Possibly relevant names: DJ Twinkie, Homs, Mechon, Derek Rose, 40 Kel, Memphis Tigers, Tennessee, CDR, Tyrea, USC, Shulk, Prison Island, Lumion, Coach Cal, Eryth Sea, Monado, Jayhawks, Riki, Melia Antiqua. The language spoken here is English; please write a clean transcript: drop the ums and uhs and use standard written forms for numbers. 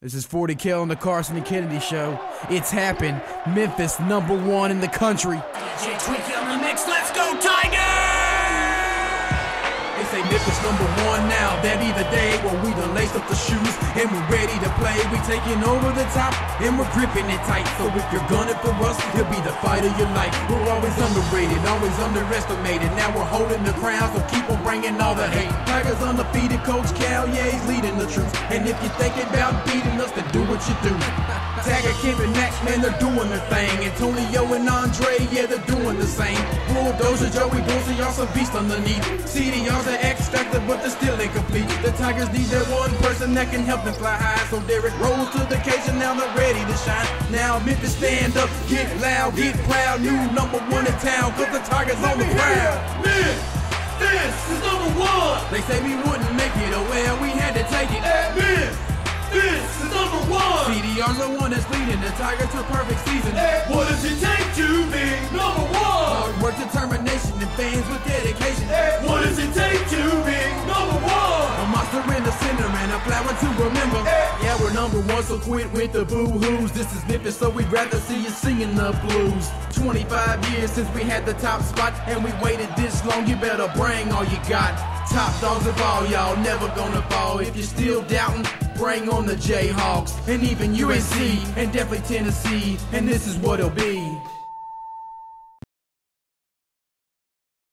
This is 40 Kel on the Karson & Kennedy Show. It's happened. Memphis #1 in the country. DJ Twinkie on the mix. Let's go, Tigers! They say Memphis #1 now. That be the day where we done laced up the shoes and we're ready to play. We taking over the top and we're gripping it tight. So if you're gunning for us, you'll be the fight of your life. We're always underrated, always underestimated. Now we're holding the crown, so keep on bringing all the hate. Tigers undefeated, Coach Cal, yeah, he's leading the troops. And if you're thinking about beating us, then do what you do. Tagger, Kim, and Max, man, they're doing their thing. Antonio and Andre, yeah, they're doing the same. Bulldozer, Joey Bullseye, y'all some beast underneath. CDR's an X-Factor, but they're still incomplete. The Tigers need that one person that can help them fly high. So Derek Rose to the occasion, now they're ready to shine. Now Memphis stand up, get loud, get proud. New #1 in town, cause the Tigers on the ground. Memphis is #1. They say we wouldn't make it, oh well, we had to take it. Memphis is #1. CDR's the one that's leading the Tigers to a perfect season. What does it take to be #1? Hard work, determination, and fans with dedication. What does it take to be #1? A monster in the center and a flower to remember. Yeah, we're #1, so quit with the boo-hoos. This is Memphis, so we'd rather see you singing the blues. 25 years since we had the top spot, and we waited this long, you better bring all you got. Top dogs of all, y'all never gonna fall. If you're still doubting, bring on the Jayhawks, and even USC, and definitely Tennessee, and this is what it'll be.